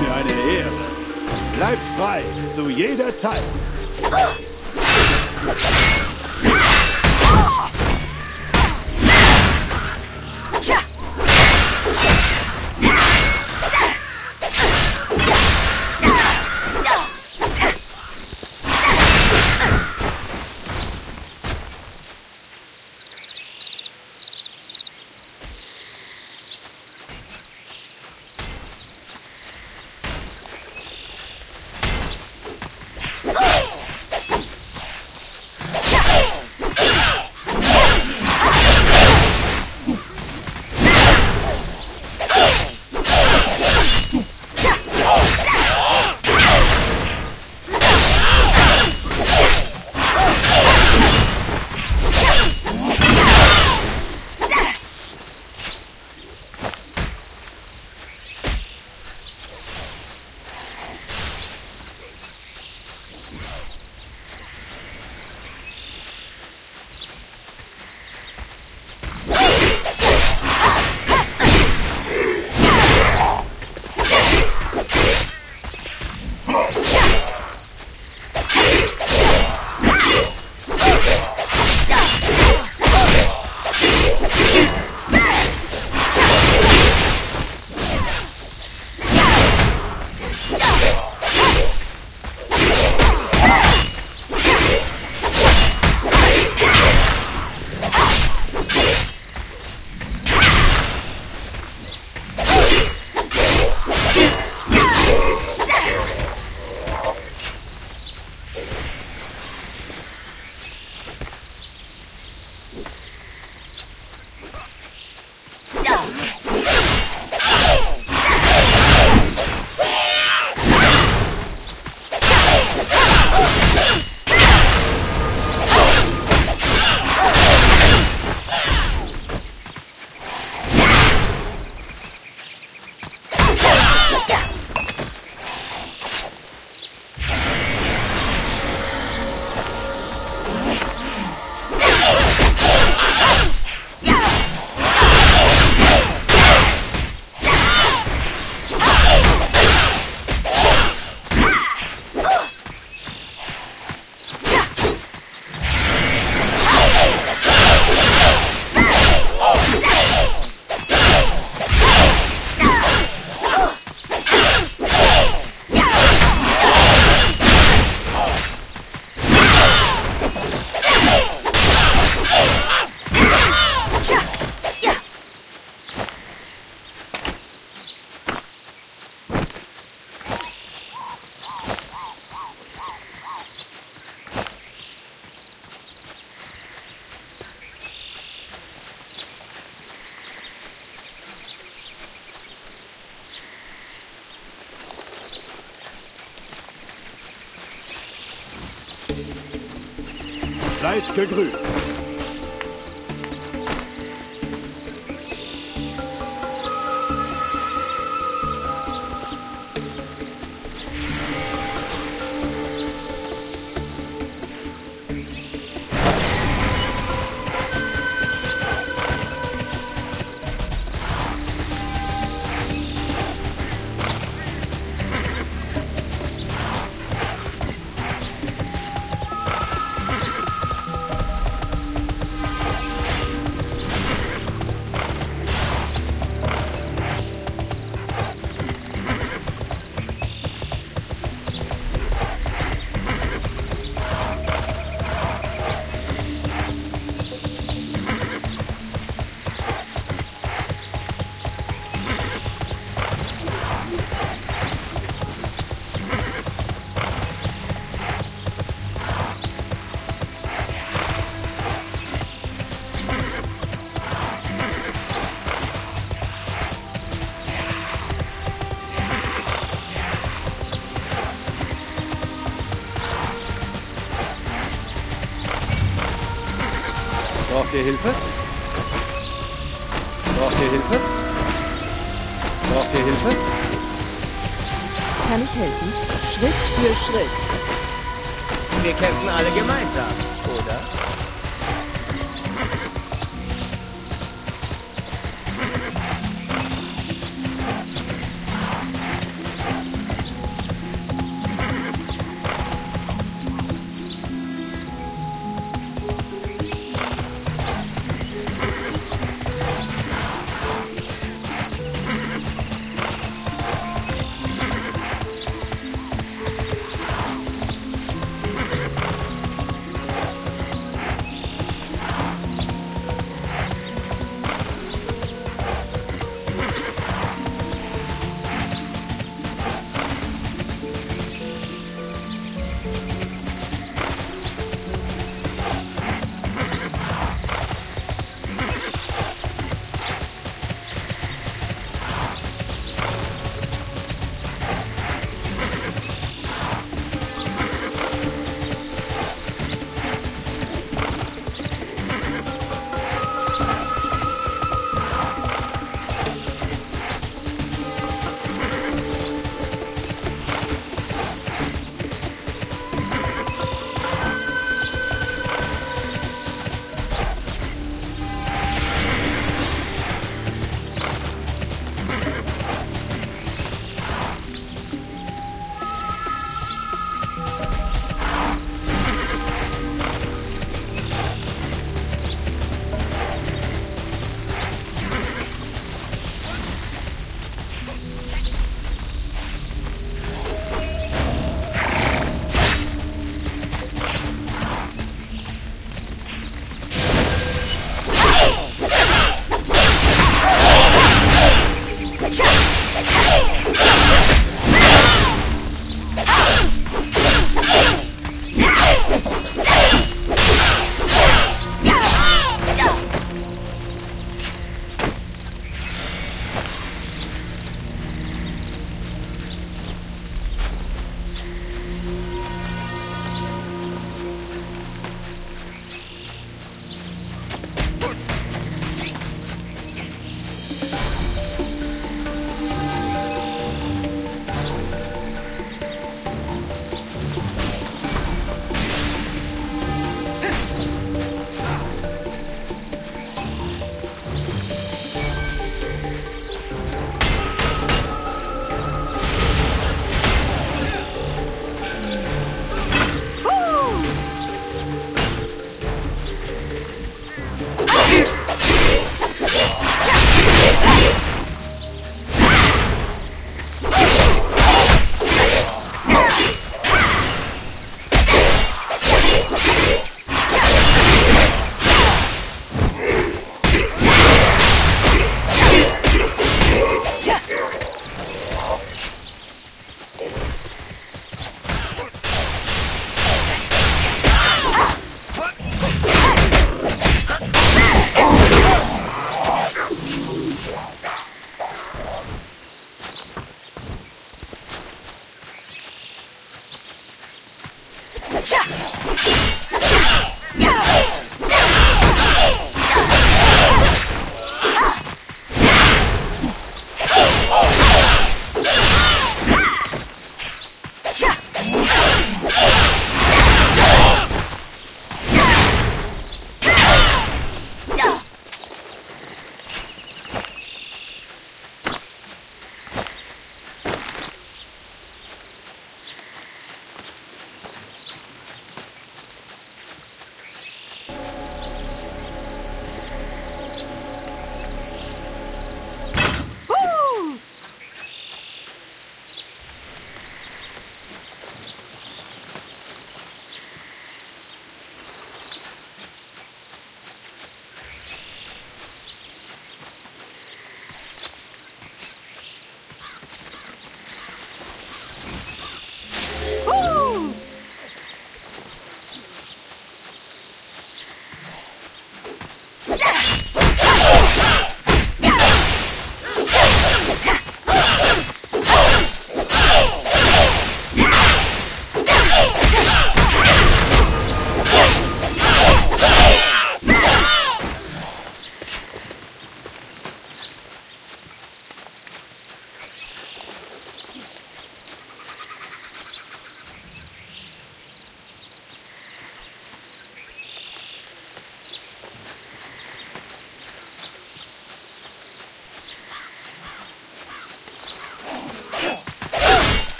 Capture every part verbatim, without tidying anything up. ist mir eine Ehre. Bleibt frei, zu jeder Zeit. Seid gegrüßt! Braucht ihr Hilfe? Braucht ihr Hilfe? Braucht ihr Hilfe? Kann ich helfen? Schritt für Schritt. Wir kämpfen alle gemeinsam, oder?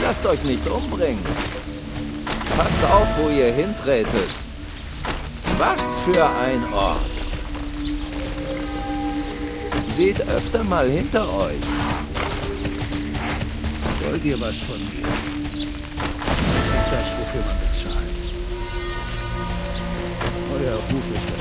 Lasst euch nicht umbringen. Passt auf, wo ihr hintretet. Was für ein Ort. Seht öfter mal hinter euch. Wollt ihr was von mir? Das, wofür man bezahlt. Euer Ruf ist